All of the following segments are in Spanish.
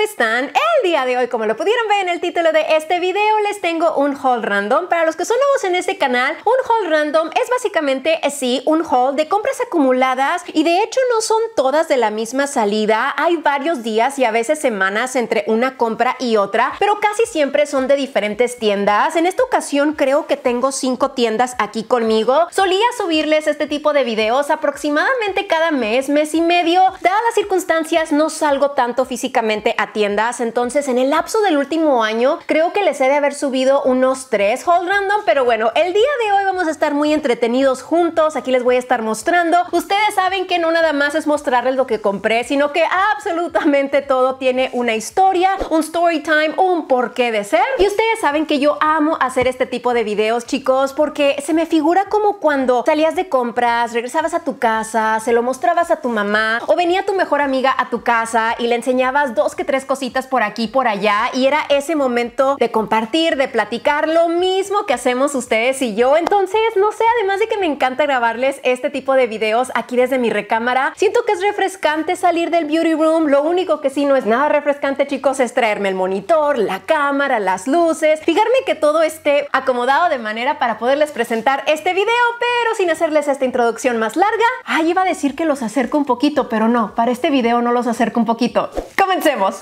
¿cómo están? El día de hoy, como lo pudieron ver en el título de este video, les tengo un haul random. Para los que son nuevos en este canal, un haul random es básicamente, sí, un haul de compras acumuladas y de hecho no son todas de la misma salida. Hay varios días y a veces semanas entre una compra y otra, pero casi siempre son de diferentes tiendas. En esta ocasión creo que tengo 5 tiendas aquí conmigo. Solía subirles este tipo de videos aproximadamente cada mes, mes y medio. Dadas las circunstancias, no salgo tanto físicamente a tiendas, entonces en el lapso del último año creo que les he de haber subido unos 3 haul random, pero bueno, el día de hoy vamos a estar muy entretenidos juntos. Aquí les voy a estar mostrando. Ustedes saben que no nada más es mostrarles lo que compré, sino que absolutamente todo tiene una historia, un story time, un porqué de ser. Y ustedes saben que yo amo hacer este tipo de videos, chicos, porque se me figura como cuando salías de compras, regresabas a tu casa, se lo mostrabas a tu mamá o venía tu mejor amiga a tu casa y le enseñabas 2 que 3 cositas por aquí, por allá, y era ese momento de compartir, de platicar, lo mismo que hacemos ustedes y yo. Entonces, no sé, además de que me encanta grabarles este tipo de videos aquí desde mi recámara, siento que es refrescante salir del beauty room. Lo único que sí no es nada refrescante, chicos, es traerme el monitor, la cámara, las luces, fijarme que todo esté acomodado de manera para poderles presentar este video, pero sin hacerles esta introducción más larga. Ay, iba a decir que los acerco un poquito, pero no, para este video no los acerco un poquito. ¡Comencemos!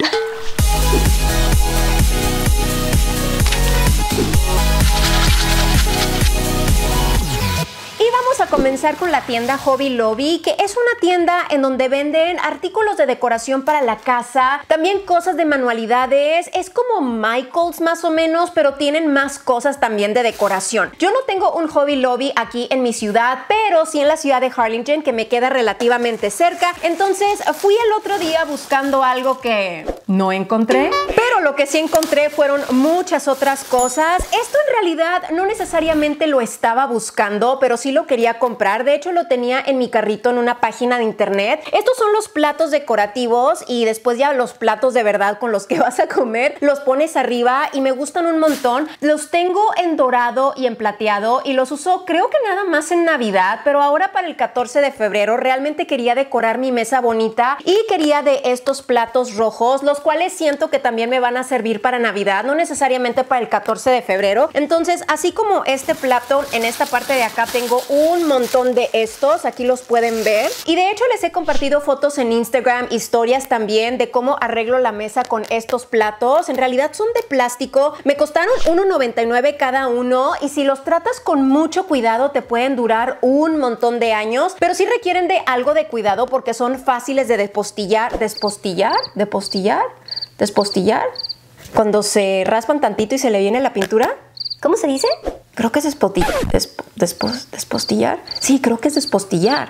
Vamos a comenzar con la tienda Hobby Lobby, que es una tienda en donde venden artículos de decoración para la casa, también cosas de manualidades. Es como Michael's más o menos, pero tienen más cosas también de decoración. Yo no tengo un Hobby Lobby aquí en mi ciudad, pero sí en la ciudad de Harlingen, que me queda relativamente cerca. Entonces fui el otro día buscando algo que no encontré, pero lo que sí encontré fueron muchas otras cosas. Esto en realidad no necesariamente lo estaba buscando, pero sí lo quería comprar. De hecho, lo tenía en mi carrito en una página de internet. Estos son los platos decorativos y después ya los platos de verdad con los que vas a comer, los pones arriba y me gustan un montón. Los tengo en dorado y en plateado y los uso creo que nada más en Navidad, pero ahora para el 14 de febrero realmente quería decorar mi mesa bonita y quería de estos platos rojos, los cuales siento que también me van a servir para Navidad, no necesariamente para el 14 de febrero. Entonces, así como este plato, en esta parte de acá tengo un montón de estos, aquí los pueden ver, y de hecho les he compartido fotos en Instagram, historias también de cómo arreglo la mesa con estos platos. En realidad son de plástico, me costaron $1.99 cada uno y si los tratas con mucho cuidado te pueden durar un montón de años, pero sí requieren de algo de cuidado porque son fáciles de despostillar, cuando se raspan tantito y se le viene la pintura. ¿Cómo se dice? Creo que es despostillar. Sí, creo que es despostillar.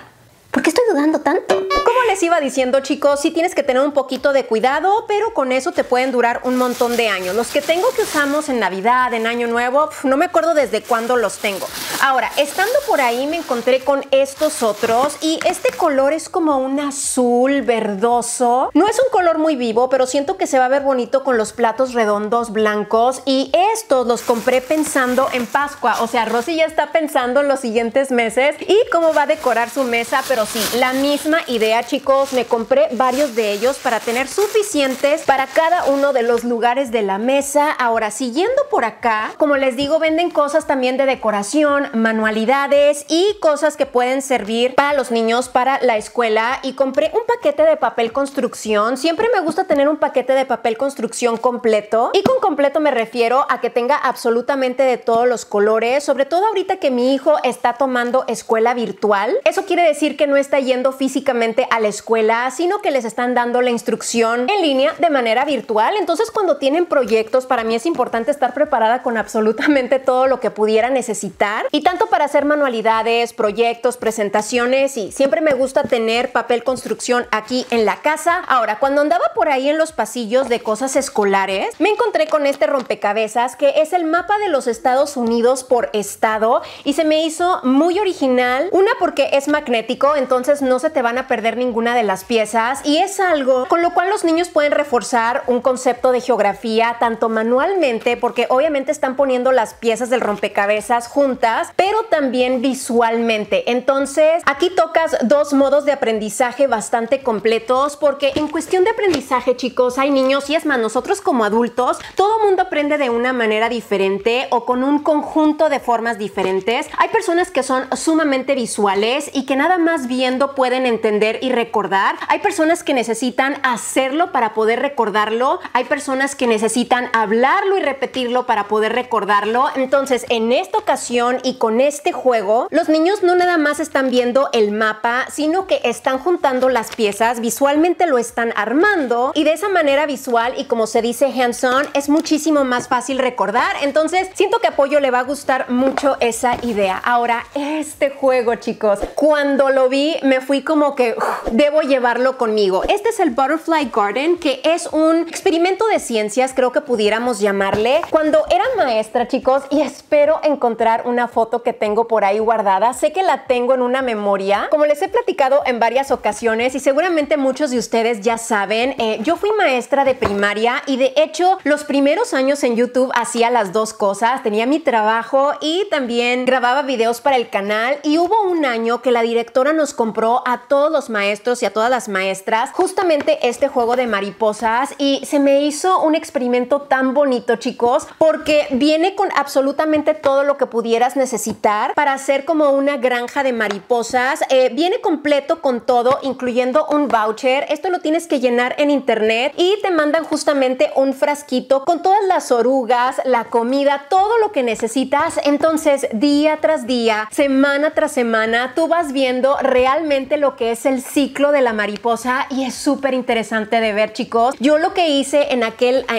¿Por qué estoy dudando tanto? Como les iba diciendo, chicos, sí tienes que tener un poquito de cuidado, pero con eso te pueden durar un montón de años. Los que tengo que usamos en Navidad, en Año Nuevo, no me acuerdo desde cuándo los tengo. Ahora, estando por ahí me encontré con estos otros y este color es como un azul verdoso. No es un color muy vivo, pero siento que se va a ver bonito con los platos redondos blancos y estos los compré pensando en Pascua. O sea, Rosy ya está pensando en los siguientes meses y cómo va a decorar su mesa, pero sí, la misma idea, chicos. Me compré varios de ellos para tener suficientes para cada uno de los lugares de la mesa. Ahora, siguiendo por acá, como les digo, venden cosas también de decoración, manualidades y cosas que pueden servir para los niños, para la escuela. Y compré un paquete de papel construcción. Siempre me gusta tener un paquete de papel construcción completo. Y con completo me refiero a que tenga absolutamente de todos los colores, sobre todo ahorita que mi hijo está tomando escuela virtual. Eso quiere decir que no está yendo físicamente a la escuela, sino que les están dando la instrucción en línea de manera virtual. Entonces, cuando tienen proyectos, para mí es importante estar preparada con absolutamente todo lo que pudiera necesitar. Y tanto para hacer manualidades, proyectos, presentaciones, y siempre me gusta tener papel construcción aquí en la casa. Ahora, cuando andaba por ahí en los pasillos de cosas escolares, me encontré con este rompecabezas que es el mapa de los Estados Unidos por estado y se me hizo muy original. Una, porque es magnético, entonces no se te van a perder ninguna de las piezas, y es algo con lo cual los niños pueden reforzar un concepto de geografía tanto manualmente, porque obviamente están poniendo las piezas del rompecabezas juntas, pero también visualmente. Entonces aquí tocas dos modos de aprendizaje bastante completos, porque en cuestión de aprendizaje, chicos, hay niños, y es más, nosotros como adultos, todo mundo aprende de una manera diferente o con un conjunto de formas diferentes. Hay personas que son sumamente visuales y que nada más viendo pueden entender y recordar. Hay personas que necesitan hacerlo para poder recordarlo. Hay personas que necesitan hablarlo y repetirlo para poder recordarlo. Entonces, en esta ocasión y con este juego, los niños no nada más están viendo el mapa, sino que están juntando las piezas, visualmente lo están armando, y de esa manera visual y como se dice hands-on, es muchísimo más fácil recordar. Entonces, siento que a Pollo le va a gustar mucho esa idea. Ahora, este juego, chicos, cuando lo vi me fui como que debo llevarlo conmigo. Este es el Butterfly Garden, que es un experimento de ciencias, creo que pudiéramos llamarle. Cuando era maestra, chicos, y espero encontrar una foto que tengo por ahí guardada, sé que la tengo en una memoria, como les he platicado en varias ocasiones y seguramente muchos de ustedes ya saben, yo fui maestra de primaria, y de hecho los primeros años en YouTube hacía las dos cosas, tenía mi trabajo y también grababa videos para el canal, y hubo un año que la directora nos compró a todos los maestros y a todas las maestras justamente este juego de mariposas, y se me hizo un experimento tan bonito, chicos, porque viene con absolutamente todo lo que pudieras necesitar para hacer como una granja de mariposas. Viene completo con todo, incluyendo un voucher. Esto lo tienes que llenar en internet y te mandan justamente un frasquito con todas las orugas, la comida, todo lo que necesitas. Entonces, día tras día, semana tras semana, tú vas viendo realmente lo que es el ciclo de la mariposa, y es súper interesante de ver, chicos. Yo lo que hice en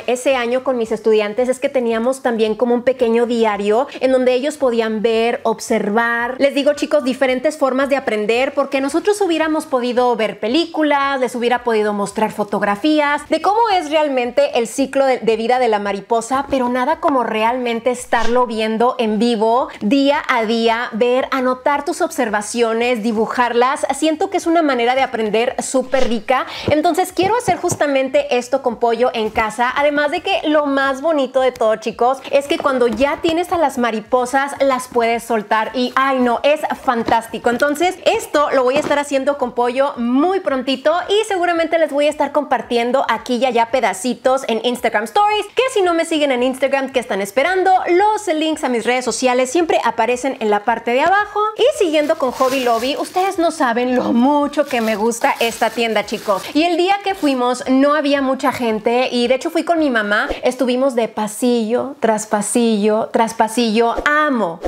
ese año con mis estudiantes es que teníamos también como un pequeño diario en donde ellos podían ver, observar. Les digo, chicos, diferentes formas de aprender, porque nosotros hubiéramos podido ver películas, les hubiera podido mostrar fotografías de cómo es realmente el ciclo de vida de la mariposa, pero nada como realmente estarlo viendo en vivo, día a día, ver, anotar tus observaciones, dibujarlas. Siento que es una manera de aprender súper rica. Entonces quiero hacer justamente esto con Pollo en casa, además de que lo más bonito de todo, chicos, es que cuando ya tienes a las mariposas, las puedes soltar, y ay no, es fantástico. Entonces esto lo voy a estar haciendo con Pollo muy prontito, y seguramente les voy a estar compartiendo aquí y allá pedacitos en Instagram Stories, que si no me siguen en Instagram, ¿qué están esperando? Los links a mis redes sociales siempre aparecen en la parte de abajo. Y siguiendo con Hobby Lobby, ustedes no saben lo mucho que me gusta esta tienda, chicos, y el día que fuimos no había mucha gente, y de hecho fui con mi mamá, estuvimos de pasillo tras pasillo tras pasillo. Amo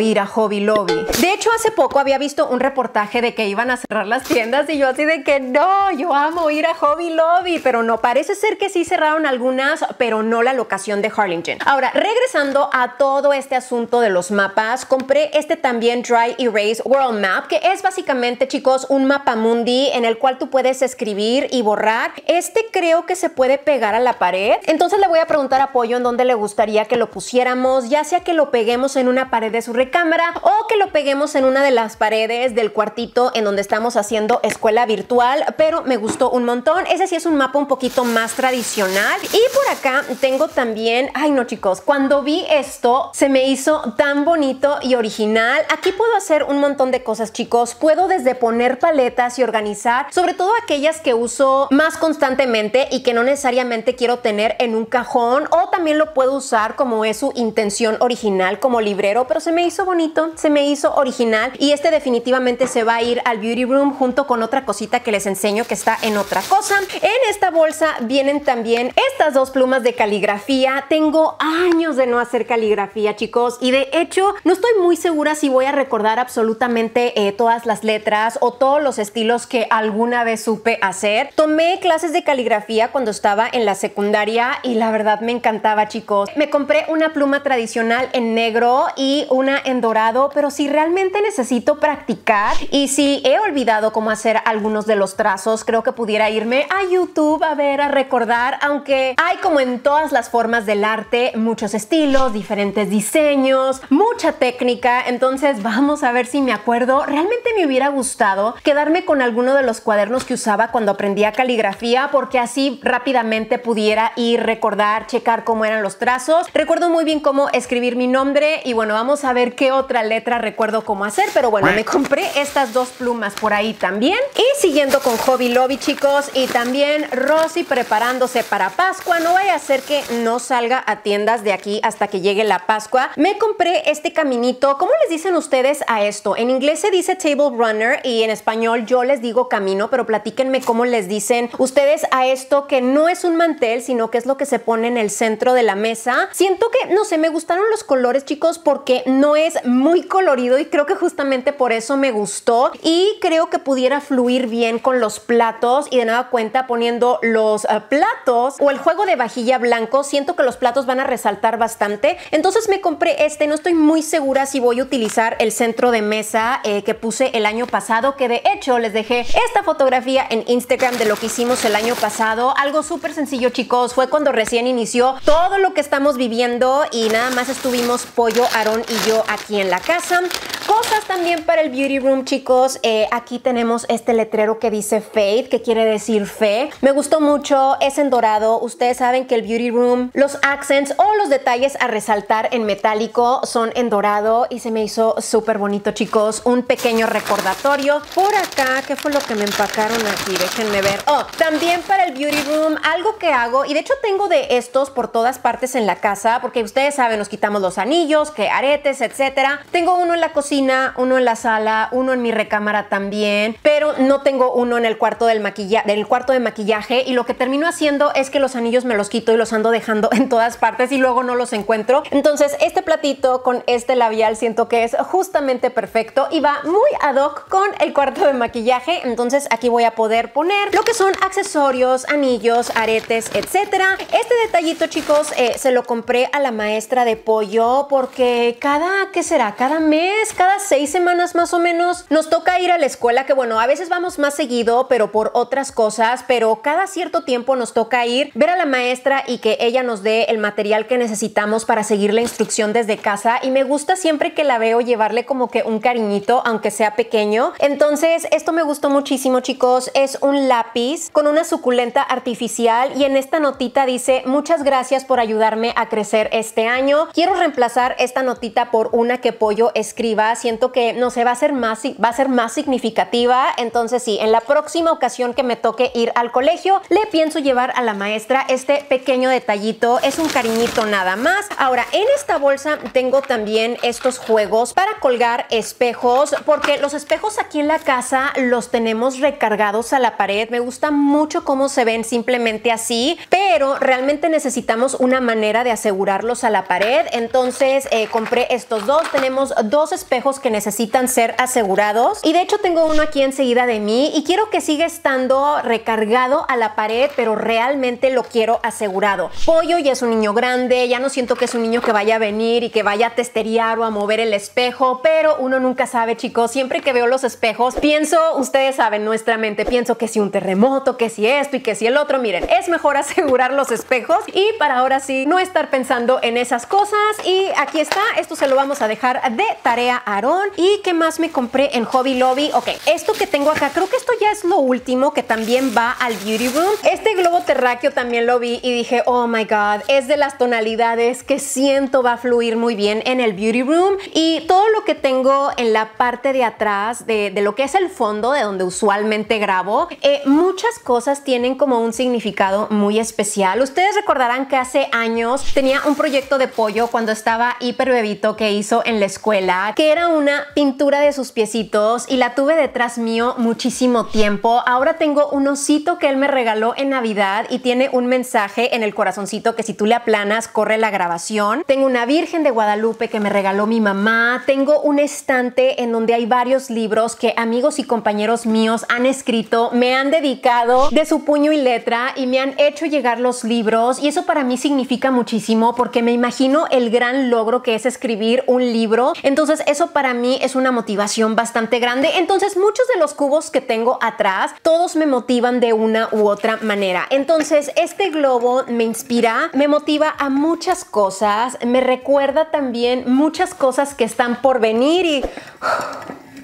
ir a Hobby Lobby. De hecho, hace poco había visto un reportaje de que iban a cerrar las tiendas, y yo así de que no, yo amo ir a Hobby Lobby, pero no, parece ser que sí cerraron algunas, pero no la locación de Harlingen. Ahora, regresando a todo este asunto de los mapas, compré este también, Dry Erase World Map, que es básicamente, chicos, un mapamundi en el cual tú puedes escribir y borrar. Este creo que se puede pegar a la pared, entonces le voy a preguntar a Pollo en dónde le gustaría que lo pusiéramos, ya sea que lo peguemos en una pared de su recámara o que lo peguemos en una de las paredes del cuartito en donde estamos haciendo escuela virtual, pero me gustó un montón. Ese sí es un mapa un poquito más tradicional. Y por acá tengo también, ay no, chicos, cuando vi esto se me hizo tan bonito y original. Aquí puedo hacer un montón de cosas, chicos. Puedo desde poner paletas y organizar, sobre todo aquellas que uso más constantemente y que no necesariamente quiero tener en un cajón, o también lo puedo usar como es su intención original, como librero, pero se me hizo bonito, se me hizo original, y este definitivamente se va a ir al Beauty Room junto con otra cosita que les enseño que está en otra cosa. En esta bolsa vienen también estas dos plumas de caligrafía. Tengo años de no hacer caligrafía, chicos, y de hecho no estoy muy segura si voy a recordar absolutamente todas las letras o todos los estilos que alguna vez supe hacer. Tomé clases de caligrafía cuando estaba en la secundaria y la verdad me encantaba, chicos. Me compré una pluma tradicional en negro y una en dorado, pero si realmente necesito practicar y si he olvidado cómo hacer algunos de los trazos, creo que pudiera irme a YouTube a ver, a recordar, aunque hay, como en todas las formas del arte, muchos estilos, diferentes diseños, mucha técnica. Entonces vamos a ver si me acuerdo. Realmente mi hubiera gustado quedarme con alguno de los cuadernos que usaba cuando aprendía caligrafía, porque así rápidamente pudiera ir, recordar, checar cómo eran los trazos. Recuerdo muy bien cómo escribir mi nombre y bueno, vamos a ver qué otra letra recuerdo cómo hacer, pero bueno, me compré estas dos plumas por ahí también. Y siguiendo con Hobby Lobby, chicos, y también Rosy preparándose para Pascua. No vaya a ser que no salga a tiendas de aquí hasta que llegue la Pascua. Me compré este caminito. ¿Cómo les dicen ustedes a esto? En inglés se dice table runner y en español yo les digo camino, pero platíquenme cómo les dicen ustedes a esto, que no es un mantel, sino que es lo que se pone en el centro de la mesa. Siento que, no sé, me gustaron los colores, chicos, porque no es muy colorido y creo que justamente por eso me gustó, y creo que pudiera fluir bien con los platos. Y de nueva cuenta, poniendo los platos o el juego de vajilla blanco, siento que los platos van a resaltar bastante. Entonces me compré este. No estoy muy segura si voy a utilizar el centro de mesa que puse el año pasado, que de hecho les dejé esta fotografía en Instagram de lo que hicimos el año pasado. Algo súper sencillo, chicos, fue cuando recién inició todo lo que estamos viviendo y nada más estuvimos Pollo, Aarón y yo aquí en la casa. Cosas también para el beauty room, chicos. Aquí tenemos este letrero que dice Faith, que quiere decir fe. Me gustó mucho, es en dorado. Ustedes saben que el beauty room, los accents o los detalles a resaltar en metálico son en dorado y se me hizo súper bonito, chicos. Un pequeño recordatorio. Por acá, ¿qué fue lo que me empacaron aquí? Déjenme ver. Oh, también para el beauty room, algo que hago, y de hecho tengo de estos por todas partes en la casa, porque ustedes saben, nos quitamos los anillos, que aretes, etcétera. Tengo uno en la cocina, uno en la sala, uno en mi recámara también, pero no tengo uno en el cuarto de maquillaje, y lo que termino haciendo es que los anillos me los quito y los ando dejando en todas partes y luego no los encuentro. Entonces este platito con este labial siento que es justamente perfecto y va muy ad hoc con el cuarto de maquillaje. Entonces aquí voy a poder poner lo que son accesorios, anillos, aretes, etcétera. Este detallito, chicos, se lo compré a la maestra de Pollo, porque cada, ¿qué será? Cada mes, cada 6 semanas más o menos, nos toca ir a la escuela, que bueno, a veces vamos más seguido, pero por otras cosas, pero cada cierto tiempo nos toca ir, ver a la maestra y que ella nos dé el material que necesitamos para seguir la instrucción desde casa. Y me gusta siempre que la veo llevarle como que un cariñito, aunque sea pequeño. Entonces esto me gustó muchísimo, chicos. Es un lápiz con una suculenta artificial y en esta notita dice: muchas gracias por ayudarme a crecer este año. Quiero reemplazar esta notita por una que Pollo escriba. Siento que, no sé, va a ser más significativa. Entonces sí, en la próxima ocasión que me toque ir al colegio, le pienso llevar a la maestra este pequeño detallito. Es un cariñito nada más. Ahora, en esta bolsa tengo también estos juegos para colgar espejos, porque los espejos aquí en la casa los tenemos recargados a la pared. Me gusta mucho cómo se ven simplemente así, pero realmente necesitamos una manera de asegurarlos a la pared. Entonces compré estos dos. Tenemos dos espejos que necesitan ser asegurados y de hecho tengo uno aquí enseguida de mí y quiero que siga estando recargado a la pared, pero realmente lo quiero asegurado. Pollo ya es un niño grande, ya no siento que es un niño que vaya a venir y que vaya a testerear o a mover el espejo, pero uno nunca sabe, chicos. Siempre que veo los espejos pienso, ustedes saben, nuestra mente, pienso que si un terremoto, que si esto y que si el otro. Miren, es mejor asegurar los espejos y para ahora sí no estar pensando en esas cosas. Y aquí está, esto se lo vamos a dejar de tarea a Aarón. ¿Y qué más me compré en Hobby Lobby? Ok, esto que tengo acá, creo que esto ya es lo último que también va al beauty room. Este globo terráqueo también lo vi y dije, oh my god, es de las tonalidades que siento va a fluir muy bien en el beauty room. Y todo lo que tengo en la parte de atrás de lo que es el fondo, de donde usualmente grabo, muchas cosas tienen como un significado muy especial. Ustedes recordarán que hace años tenía un proyecto de Pollo cuando estaba hiper bebito que hizo en la escuela, que era una pintura de sus piecitos y la tuve detrás mío muchísimo tiempo. Ahora tengo un osito que él me regaló en Navidad y tiene un mensaje en el corazoncito que si tú le aplanas corre la grabación. Tengo una Virgen de Guadalupe que me regaló mi mamá. Tengo un estante en donde hay varios libros que amigos y compañeros míos han escrito, me han dedicado de su puño y letra y me han hecho llegar los libros, y eso para mí significa muchísimo porque me imagino el gran logro que es escribir un libro. Entonces eso para mí es una motivación bastante grande. Entonces muchos de los cubos que tengo atrás, todos me motivan de una u otra manera. Entonces este globo me inspira, me motiva a muchas cosas, me recuerda también muchas cosas que están por venir y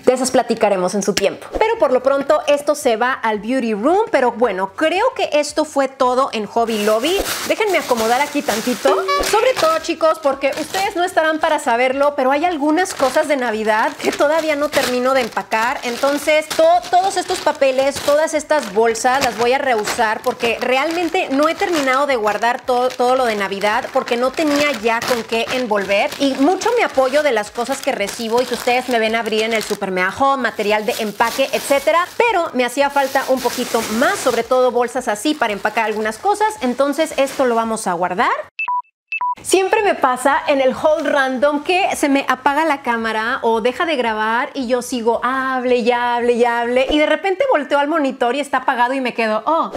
De esas platicaremos en su tiempo. Pero por lo pronto esto se va al Beauty Room. Pero bueno, creo que esto fue todo en Hobby Lobby. Déjenme acomodar aquí tantito. Sobre todo, chicos, porque ustedes no estarán para saberlo, pero hay algunas cosas de Navidad que todavía no termino de empacar. Entonces todos estos papeles, todas estas bolsas las voy a reusar porque realmente no he terminado de guardar todo lo de Navidad porque no tenía ya con qué envolver. Y mucho me apoyo de las cosas que recibo y que ustedes me ven abrir en el supermercado, material de empaque, etcétera. Pero me hacía falta un poquito más, sobre todo bolsas así para empacar algunas cosas. Entonces esto lo vamos a guardar. Siempre me pasa en el haul random que se me apaga la cámara o deja de grabar y yo sigo hable y hable y hable y de repente volteo al monitor y está apagado y me quedo, oh,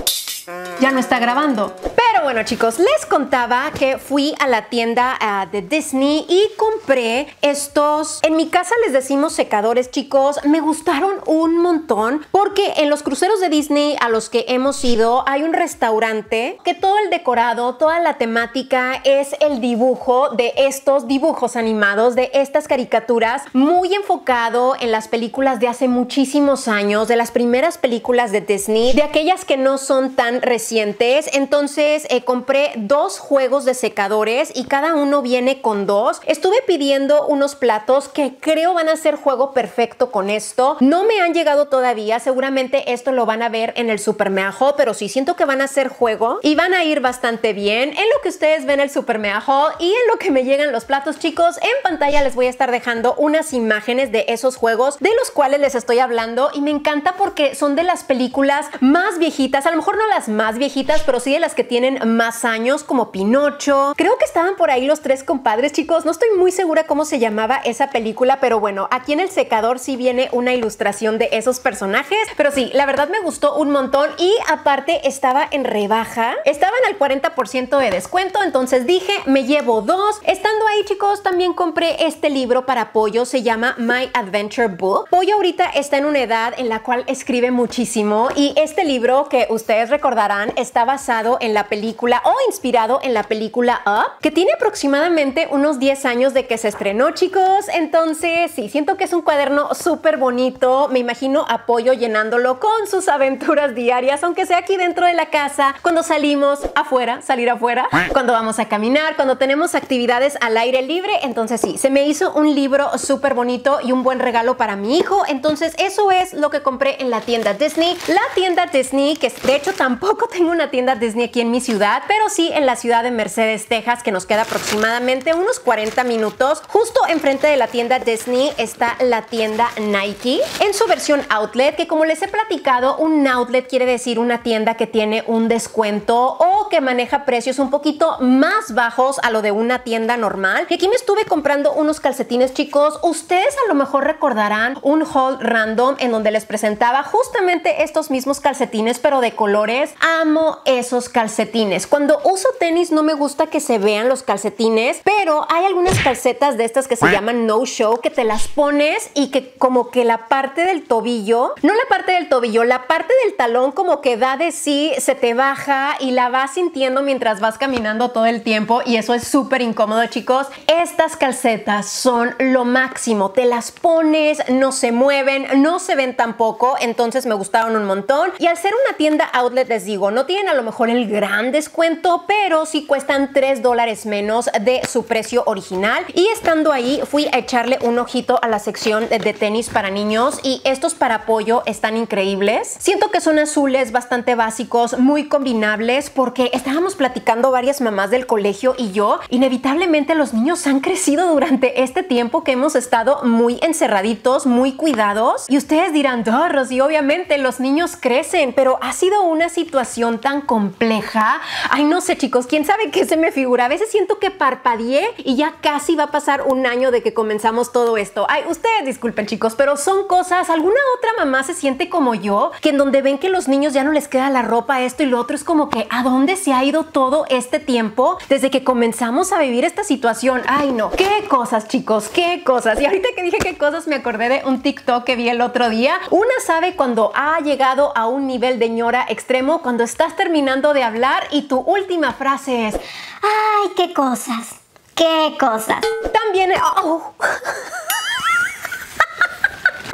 ya no está grabando. Pero bueno, chicos, les contaba que fui a la tienda de Disney y compré estos, en mi casa les decimos secadores, chicos. Me gustaron un montón porque en los cruceros de Disney a los que hemos ido hay un restaurante que todo el decorado, toda la temática es el dibujo de estos dibujos animados, de estas caricaturas, muy enfocado en las películas de hace muchísimos años, de las primeras películas de Disney, de aquellas que no son tan recientes. Entonces compré dos juegos de secadores y cada uno viene con dos. Estuve pidiendo unos platos que creo van a ser juego perfecto con esto. No me han llegado todavía, seguramente esto lo van a ver en el supermeajo, pero sí siento que van a ser juego y van a ir bastante bien. En lo que ustedes ven el supermeajo y en lo que me llegan los platos, chicos, en pantalla les voy a estar dejando unas imágenes de esos juegos de los cuales les estoy hablando y me encanta porque son de las películas más viejitas, a lo mejor no las más viejitas, pero sí de las que tienen más años, como Pinocho. Creo que estaban por ahí Los Tres Compadres, chicos. No estoy muy segura cómo se llamaba esa película, pero bueno, aquí en el secador sí viene una ilustración de esos personajes. Pero sí, la verdad me gustó un montón y aparte estaba en rebaja. Estaban al 40% de descuento, entonces dije, me llevo dos. Estando ahí, chicos, también compré este libro para Pollo, se llama My Adventure Book. Pollo ahorita está en una edad en la cual escribe muchísimo y este libro que ustedes recordarán, está basado en la película o inspirado en la película Up, que tiene aproximadamente unos 10 años de que se estrenó, chicos. Entonces sí, siento que es un cuaderno súper bonito. Me imagino a Pollo llenándolo con sus aventuras diarias, aunque sea aquí dentro de la casa, cuando salimos afuera, salir afuera, cuando vamos a caminar, cuando tenemos actividades al aire libre. Entonces sí, se me hizo un libro súper bonito y un buen regalo para mi hijo. Entonces eso es lo que compré en la tienda Disney. La tienda Disney, que de hecho tampoco tengo una tienda Disney aquí en mi ciudad, pero sí en la ciudad de Mercedes, Texas, que nos queda aproximadamente unos 40 minutos. Justo enfrente de la tienda Disney está la tienda Nike en su versión outlet, que como les he platicado, un outlet quiere decir una tienda que tiene un descuento o que maneja precios un poquito más bajos a lo de una tienda normal. Y aquí me estuve comprando unos calcetines, chicos. Ustedes a lo mejor recordarán un haul random en donde les presentaba justamente estos mismos calcetines, pero de colores. Amo esos calcetines. Cuando uso tenis no me gusta que se vean los calcetines, pero hay algunas calcetas de estas que se llaman no show, que te las pones y que como que la parte del tobillo, no la parte del tobillo, la parte del talón como que da de sí, se te baja y la vas sintiendo mientras vas caminando todo el tiempo y eso es súper incómodo, chicos. Estas calcetas son lo máximo, te las pones, no se mueven, no se ven tampoco, entonces me gustaron un montón. Y al ser una tienda outlet de, les digo, no tienen a lo mejor el gran descuento, pero sí cuestan $3 menos de su precio original. Y estando ahí fui a echarle un ojito a la sección de tenis para niños y estos para Pollo están increíbles. Siento que son azules, bastante básicos, muy combinables, porque estábamos platicando varias mamás del colegio y yo, inevitablemente los niños han crecido durante este tiempo que hemos estado muy encerraditos, muy cuidados. Y ustedes dirán, oh, Rosy, obviamente los niños crecen, pero ha sido una situación tan compleja. Ay, no sé, chicos, quién sabe qué se me figura. A veces siento que parpadeé y ya casi va a pasar un año de que comenzamos todo esto. Ay, ustedes disculpen, chicos, pero son cosas. Alguna otra mamá se siente como yo, que en donde ven que los niños ya no les queda la ropa, esto y lo otro, es como que ¿a dónde se ha ido todo este tiempo desde que comenzamos a vivir esta situación? Ay, no, qué cosas, chicos, qué cosas. Y ahorita que dije qué cosas, me acordé de un TikTok que vi el otro día. Una sabe cuando ha llegado a un nivel de ñora extremo cuando estás terminando de hablar y tu última frase es ¡ay, qué cosas! ¡Qué cosas! También... Oh, oh.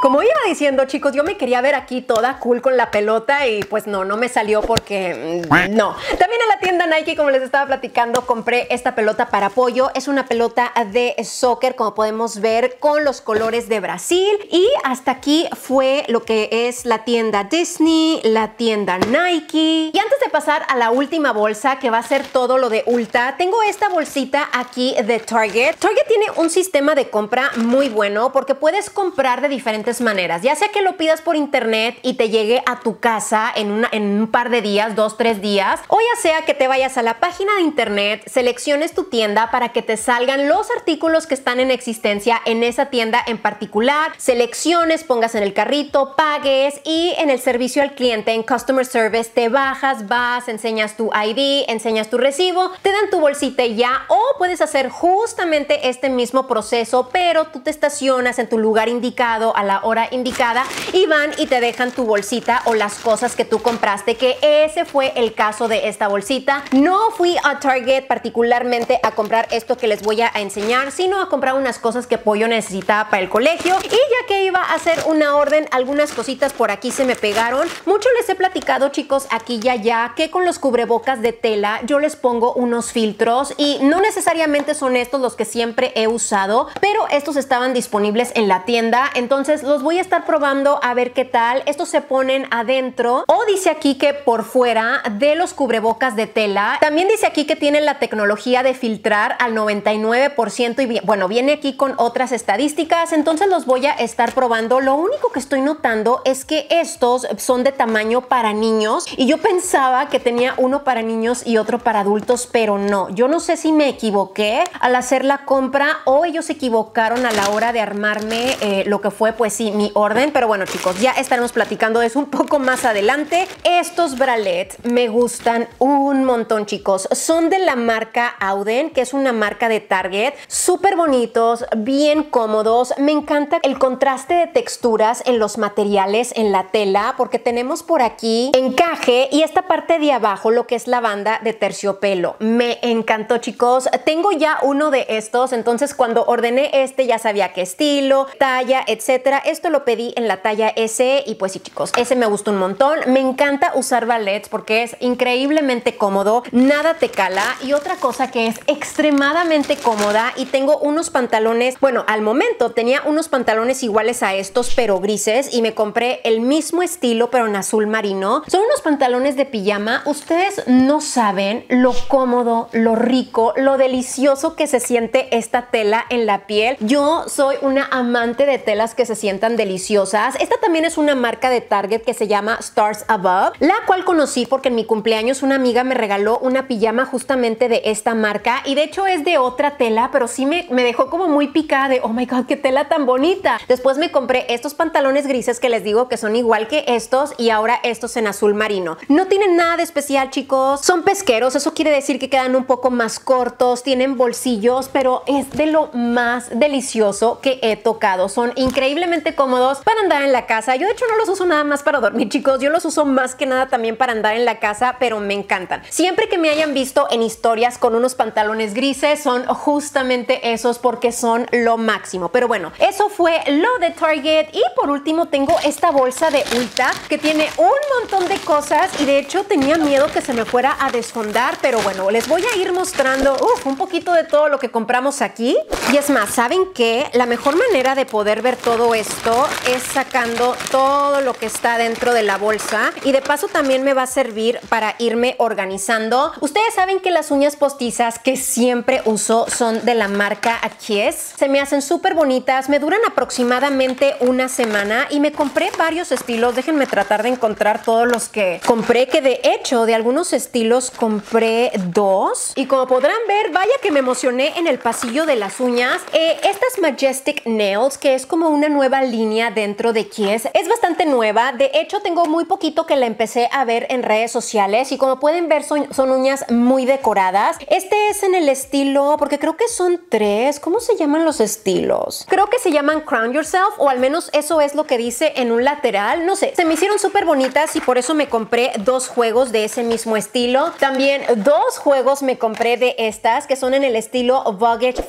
Como iba diciendo, chicos, yo me quería ver aquí toda cool con la pelota y pues no me salió porque no. También en la tienda Nike, como les estaba platicando, compré esta pelota para pollo. Es una pelota de soccer, como podemos ver, con los colores de Brasil. Y hasta aquí fue lo que es la tienda Disney, la tienda Nike. Y antes de pasar a la última bolsa, que va a ser todo lo de Ulta, tengo esta bolsita aquí de Target. Target tiene un sistema de compra muy bueno porque puedes comprar de diferentes maneras, ya sea que lo pidas por internet y te llegue a tu casa en un par de días, 2, 3 días, o ya sea que te vayas a la página de internet, selecciones tu tienda para que te salgan los artículos que están en existencia en esa tienda en particular, selecciones, pongas en el carrito, pagues y en el servicio al cliente, en customer service, te bajas, vas, enseñas tu ID, enseñas tu recibo, te dan tu bolsita ya, o puedes hacer justamente este mismo proceso, pero tú te estacionas en tu lugar indicado, a la hora indicada, y van y te dejan tu bolsita o las cosas que tú compraste, que ese fue el caso de esta bolsita. No fui a Target particularmente a comprar esto que les voy a enseñar, sino a comprar unas cosas que Pollo necesitaba para el colegio. Y ya que iba a hacer una orden, algunas cositas por aquí se me pegaron. Mucho les he platicado, chicos, aquí y allá, que con los cubrebocas de tela yo les pongo unos filtros y no necesariamente son estos los que siempre he usado, pero estos estaban disponibles en la tienda, entonces los voy a estar probando a ver qué tal. Estos se ponen adentro, o dice aquí que por fuera, de los cubrebocas de tela. También dice aquí que tienen la tecnología de filtrar al 99% y bueno, viene aquí con otras estadísticas, entonces los voy a estar probando. Lo único que estoy notando es que estos son de tamaño para niños y yo pensaba que tenía uno para niños y otro para adultos, pero no. Yo no sé si me equivoqué al hacer la compra o ellos se equivocaron a la hora de armarme lo que fue, pues sí, mi orden. Pero bueno, chicos, ya estaremos platicando de eso un poco más adelante. Estos bralets me gustan un montón, chicos. Son de la marca Auden, que es una marca de Target. Súper bonitos, bien cómodos. Me encanta el contraste de texturas en los materiales, en la tela, porque tenemos por aquí encaje y esta parte de abajo, lo que es la banda de terciopelo. Me encantó, chicos. Tengo ya uno de estos, entonces cuando ordené este ya sabía qué estilo, talla, etcétera. Esto lo pedí en la talla S y pues sí, chicos, ese me gustó un montón. Me encanta usar bralets porque es increíblemente cómodo, nada te cala. Y otra cosa que es extremadamente cómoda, y tengo unos pantalones, bueno, al momento tenía unos pantalones iguales a estos pero grises, y me compré el mismo estilo pero en azul marino. Son unos pantalones de pijama. Ustedes no saben lo cómodo, lo rico, lo delicioso que se siente esta tela en la piel. Yo soy una amante de telas que se sientan deliciosas. Esta también es una marca de Target que se llama Stars Above, la cual conocí porque en mi cumpleaños una amiga me regaló una pijama justamente de esta marca, y de hecho es de otra tela, pero sí me dejó como muy picada de, oh my god, qué tela tan bonita. Después me compré estos pantalones grises que les digo que son igual que estos, y ahora estos en azul marino. No tienen nada de especial, chicos. Son pesqueros, eso quiere decir que quedan un poco más cortos, tienen bolsillos, pero es de lo más delicioso que he tocado. Son increíblemente cómodos para andar en la casa. Yo de hecho no los uso nada más para dormir, chicos. Yo los uso más que nada también para andar en la casa, pero me encantan. Siempre que me hayan visto en historias con unos pantalones grises, son justamente esos porque son lo máximo. Pero bueno, eso fue lo de Target. Y por último tengo esta bolsa de Ulta que tiene un montón de cosas, y de hecho tenía miedo que se me fuera a desfondar, pero bueno, les voy a ir mostrando un poquito de todo lo que compramos aquí. Y es más, ¿saben qué? La mejor manera de poder ver todo esto es sacando todo lo que está dentro de la bolsa, y de paso también me va a servir para irme organizando. Ustedes saben que las uñas postizas que siempre uso son de la marca ACHIES. Se me hacen súper bonitas, me duran aproximadamente una semana, y me compré varios estilos. Déjenme tratar de encontrar todos los que compré, que de hecho de algunos estilos compré 2, y como podrán ver, vaya que me emocioné en el pasillo de las uñas. Estas Majestic Nails, que es como una nueva línea dentro de ACHIES, es bastante nueva. De hecho tengo muy poquito que la empecé a ver en redes sociales, y como pueden ver son uñas muy decoradas. Este es en el estilo, porque creo que son 3, ¿cómo se llaman los estilos? Creo que se llaman Crown Yourself, o al menos eso es lo que dice en un lateral, no sé. Se me hicieron súper bonitas y por eso me compré 2 juegos de ese mismo estilo. También 2 juegos me compré de estas que son en el estilo Voguish.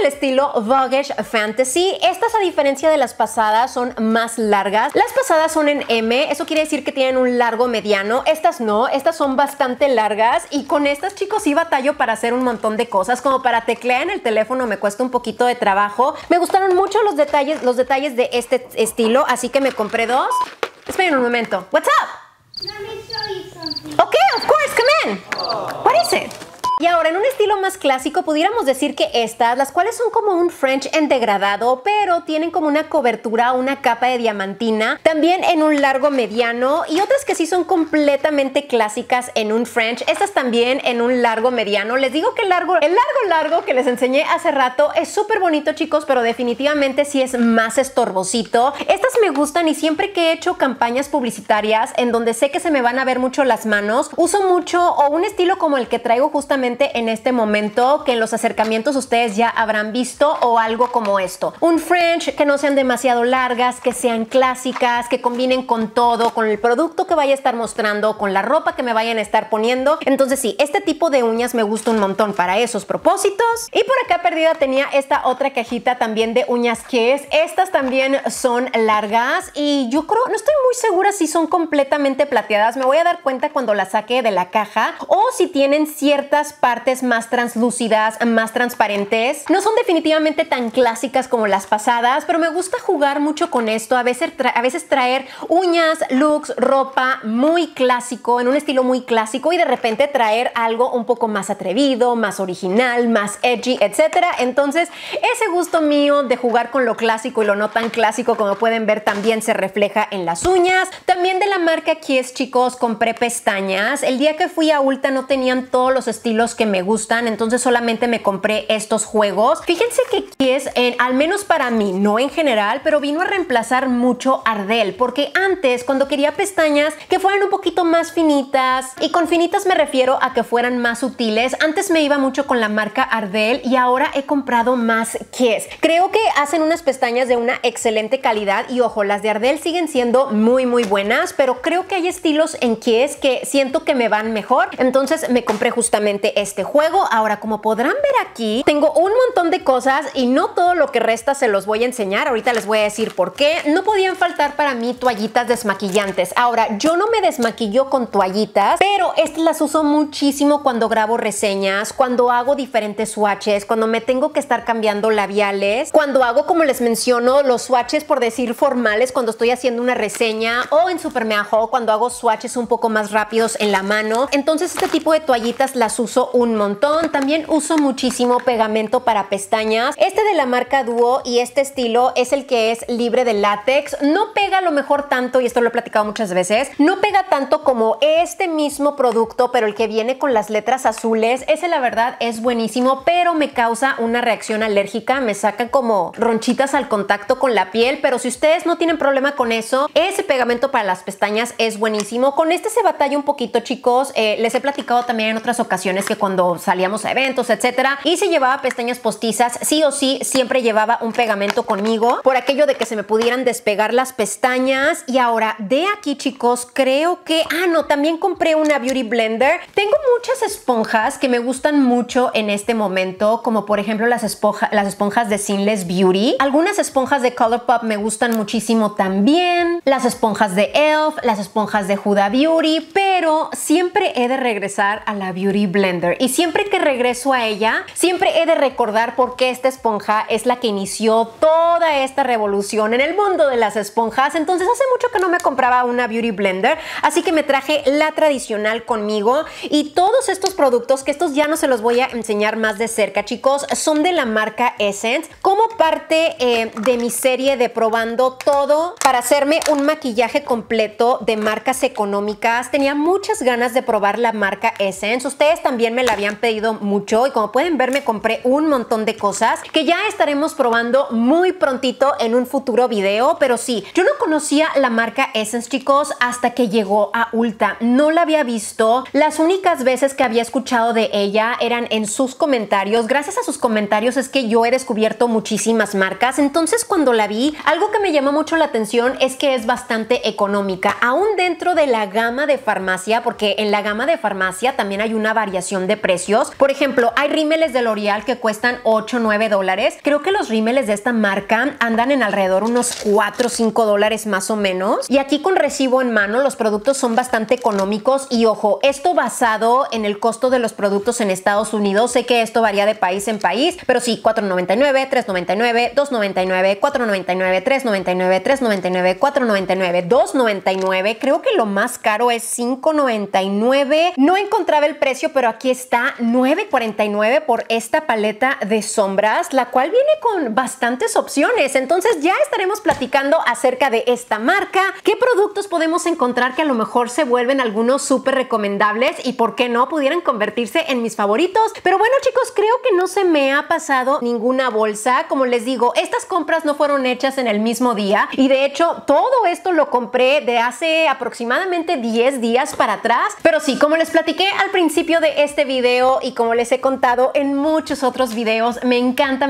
el estilo Voguish Fantasy. Estas, a diferencia de las pasadas, son más largas. Las pasadas son en M, eso quiere decir que tienen un largo mediano. Estas no, estas son bastante largas y con estas, chicos, sí batallo para hacer un montón de cosas, como para teclear en el teléfono me cuesta un poquito de trabajo. Me gustaron mucho los detalles de este estilo, así que me compré dos. Esperen un momento. What's up? Let me show you something. Okay, of course, come in. Oh. What is it? Y ahora, en un estilo más clásico, pudiéramos decir que estas, las cuales son como un French en degradado, pero tienen como una cobertura, una capa de diamantina, también en un largo mediano, y otras que sí son completamente clásicas en un French, estas también en un largo mediano. Les digo que el largo que les enseñé hace rato es súper bonito, chicos, pero definitivamente sí es más estorbosito. Estas me gustan y siempre que he hecho campañas publicitarias en donde sé que se me van a ver mucho las manos, uso mucho o un estilo como el que traigo justamente en este momento, que en los acercamientos ustedes ya habrán visto, o algo como esto, un French, que no sean demasiado largas, que sean clásicas, que combinen con todo, con el producto que vaya a estar mostrando, con la ropa que me vayan a estar poniendo. Entonces sí, este tipo de uñas me gusta un montón para esos propósitos. Y por acá perdida tenía esta otra cajita también de uñas, que es, estas también son largas y yo creo, no estoy muy segura si son completamente plateadas, me voy a dar cuenta cuando las saque de la caja, o si tienen ciertas partes más translúcidas, más transparentes. No son definitivamente tan clásicas como las pasadas, pero me gusta jugar mucho con esto, a veces traer uñas, looks, ropa muy clásico, en un estilo muy clásico, y de repente traer algo un poco más atrevido, más original, más edgy, etcétera. Entonces ese gusto mío de jugar con lo clásico y lo no tan clásico, como pueden ver, también se refleja en las uñas. También de la marca ACHIES, chicos, compré pestañas. El día que fui a Ulta no tenían todos los estilos que me gustan, entonces solamente me compré estos juegos. Fíjense que ACHIES, al menos para mí, no en general, pero vino a reemplazar mucho Ardell, porque antes, cuando quería pestañas que fueran un poquito más finitas, y con finitas me refiero a que fueran más sutiles, antes me iba mucho con la marca Ardell, y ahora he comprado más ACHIES. Creo que hacen unas pestañas de una excelente calidad, y ojo, las de Ardell siguen siendo muy muy buenas, pero creo que hay estilos en ACHIES que siento que me van mejor, entonces me compré justamente este juego. Ahora, como podrán ver aquí, tengo un montón de cosas y no todo lo que resta se los voy a enseñar. Ahorita les voy a decir por qué. No podían faltar para mí toallitas desmaquillantes. Ahora, yo no me desmaquillo con toallitas, pero estas las uso muchísimo cuando grabo reseñas, cuando hago diferentes swatches, cuando me tengo que estar cambiando labiales, cuando hago, como les menciono, los swatches, por decir, formales, cuando estoy haciendo una reseña, o en Super Mea Haul, cuando hago swatches un poco más rápidos en la mano. Entonces este tipo de toallitas las uso un montón. También uso muchísimo pegamento para pestañas, este de la marca Duo, y este estilo es el que es libre de látex. No pega a lo mejor tanto, y esto lo he platicado muchas veces, no pega tanto como este mismo producto, pero el que viene con las letras azules, ese la verdad es buenísimo, pero me causa una reacción alérgica, me saca como ronchitas al contacto con la piel. Pero si ustedes no tienen problema con eso, ese pegamento para las pestañas es buenísimo. Con este se batalla un poquito, chicos, les he platicado también en otras ocasiones que cuando salíamos a eventos, etcétera, y si llevaba pestañas postizas, sí o sí siempre llevaba un pegamento conmigo, por aquello de que se me pudieran despegar las pestañas. Y ahora de aquí, chicos, creo que, no, también compré una Beauty Blender. Tengo muchas esponjas que me gustan mucho en este momento, como por ejemplo las esponjas de Sinless Beauty, algunas esponjas de Colourpop me gustan muchísimo también, las esponjas de Elf, las esponjas de Huda Beauty, pero siempre he de regresar a la Beauty Blender. Y siempre que regreso a ella, siempre he de recordar por qué esta esponja es la que inició toda esta revolución en el mundo de las esponjas. Entonces hace mucho que no me compraba una Beauty Blender, así que me traje la tradicional conmigo. Y todos estos productos, que estos ya no se los voy a enseñar más de cerca, chicos, son de la marca Essence, como parte de mi serie de probando todo para hacerme un maquillaje completo de marcas económicas. Tenía muchas ganas de probar la marca Essence, ustedes también me la habían pedido mucho, y como pueden ver me compré un montón de cosas que ya estaremos probando muy prontito en un futuro video. Pero sí, yo no conocía la marca Essence, chicos, hasta que llegó a Ulta. No la había visto, las únicas veces que había escuchado de ella eran en sus comentarios. Gracias a sus comentarios es que yo he descubierto muchísimas marcas. Entonces cuando la vi, algo que me llamó mucho la atención es que es bastante económica, aún dentro de la gama de farmacia, porque en la gama de farmacia también hay una variación de precios. Por ejemplo, hay rímeles de L'Oréal que cuestan $8 o $9. Creo que los rímeles de esta marca andan en alrededor unos $4 o $5 más o menos. Y aquí con recibo en mano los productos son bastante económicos. Y ojo, esto basado en el costo de los productos en Estados Unidos. Sé que esto varía de país en país, pero sí, $4.99, $3.99, $2.99, $4.99, $3.99, $3.99, $4.99, $2.99. Creo que lo más caro es $5.99. No encontraba el precio, pero aquí está, $9.49 por esta paleta de sombras, la cual viene con bastantes opciones. Entonces ya estaremos platicando acerca de esta marca, qué productos podemos encontrar que a lo mejor se vuelven algunos súper recomendables y por qué no pudieran convertirse en mis favoritos. Pero bueno, chicos, creo que no se me ha pasado ninguna bolsa. Como les digo, estas compras no fueron hechas en el mismo día y de hecho todo esto lo compré de hace aproximadamente 10 días para atrás. Pero sí, como les platiqué al principio de este video y como les he contado en muchos otros videos, me encanta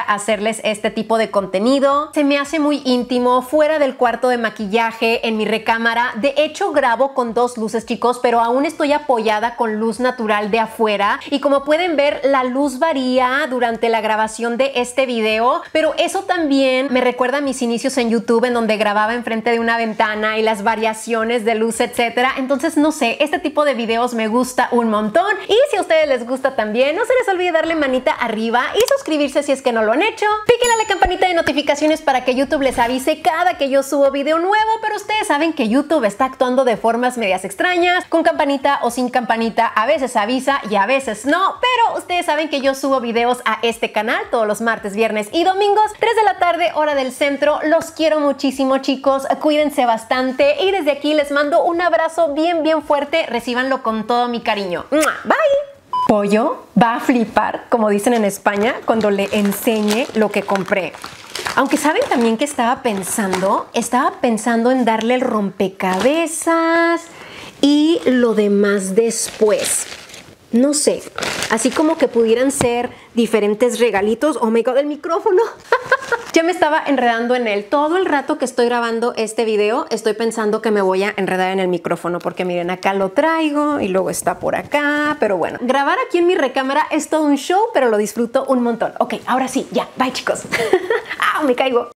hacerles este tipo de contenido. Se me hace muy íntimo, fuera del cuarto de maquillaje, en mi recámara. De hecho, grabo con dos luces, chicos, pero aún estoy apoyada con luz natural de afuera y como pueden ver, la luz varía durante la grabación de este video, pero eso también me recuerda a mis inicios en YouTube, en donde grababa enfrente de una ventana y las variaciones de luz, etcétera. Entonces, no sé, este tipo de videos me gusta un montón y si a ustedes les gusta también, no se les olvide darle manita arriba y suscribirse si es que no lo han hecho. Píquenle a la campanita de notificaciones para que YouTube les avise cada que yo subo video nuevo, pero ustedes saben que YouTube está actuando de formas medias extrañas, con campanita o sin campanita, a veces avisa y a veces no, pero ustedes saben que yo subo videos a este canal todos los martes, viernes y domingos, 3 de la tarde, hora del centro. Los quiero muchísimo, chicos, cuídense bastante y desde aquí les mando un abrazo bien fuerte, recíbanlo con todo mi cariño. Bye. Pollo va a flipar, como dicen en España, cuando le enseñe lo que compré. Aunque saben también que estaba pensando en darle el rompecabezas y lo demás después. No sé, así como que pudieran ser diferentes regalitos. Oh my god, el micrófono. Ya me estaba enredando en él. Todo el rato que estoy grabando este video estoy pensando que me voy a enredar en el micrófono porque miren, acá lo traigo y luego está por acá, pero bueno. Grabar aquí en mi recámara es todo un show, pero lo disfruto un montón. Ok, ahora sí, ya, bye, chicos. ¡Ah, me caigo!